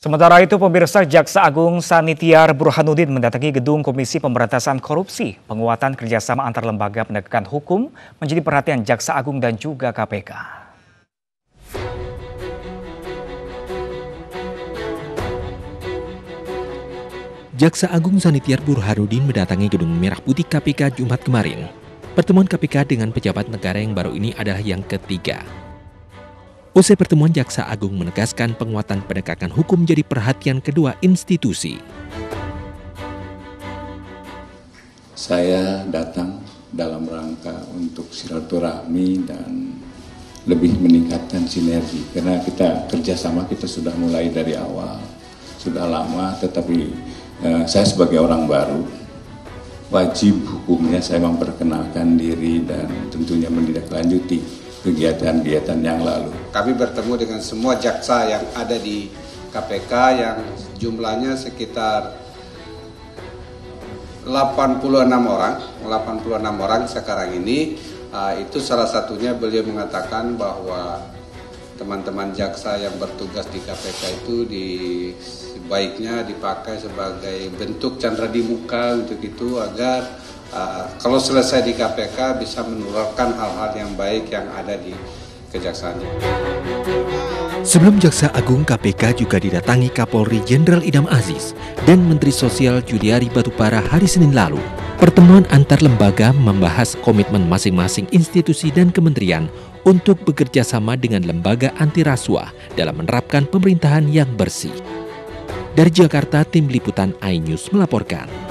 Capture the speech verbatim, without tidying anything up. Sementara itu, pemirsa, Jaksa Agung Sanitiar Burhanuddin mendatangi gedung Komisi Pemberantasan Korupsi. Penguatan kerjasama antar lembaga penegakan hukum menjadi perhatian Jaksa Agung dan juga K P K. Jaksa Agung Sanitiar Burhanuddin mendatangi gedung Merah Putih K P K Jumat kemarin. Pertemuan K P K dengan pejabat negara yang baru ini adalah yang ketiga. Usai pertemuan, Jaksa Agung menegaskan penguatan penegakan hukum jadi perhatian kedua institusi. Saya datang dalam rangka untuk silaturahmi dan lebih meningkatkan sinergi. Karena kita kerjasama kita sudah mulai dari awal, sudah lama, tetapi eh, saya sebagai orang baru, wajib hukumnya saya memperkenalkan diri dan tentunya menindaklanjuti kegiatan-kegiatan yang lalu. Kami bertemu dengan semua jaksa yang ada di K P K yang jumlahnya sekitar delapan puluh enam orang sekarang ini. Itu salah satunya beliau mengatakan bahwa teman-teman jaksa yang bertugas di K P K itu di, sebaiknya dipakai sebagai bentuk candra di muka untuk itu, agar Uh, kalau selesai di K P K bisa menularkan hal-hal yang baik yang ada di kejaksaannya. Sebelum Jaksa Agung, K P K juga didatangi Kapolri Jenderal Idam Aziz dan Menteri Sosial Juliari Batubara hari Senin lalu. Pertemuan antar lembaga membahas komitmen masing-masing institusi dan kementerian untuk bekerja sama dengan lembaga anti rasuah dalam menerapkan pemerintahan yang bersih. Dari Jakarta, tim liputan A I News melaporkan.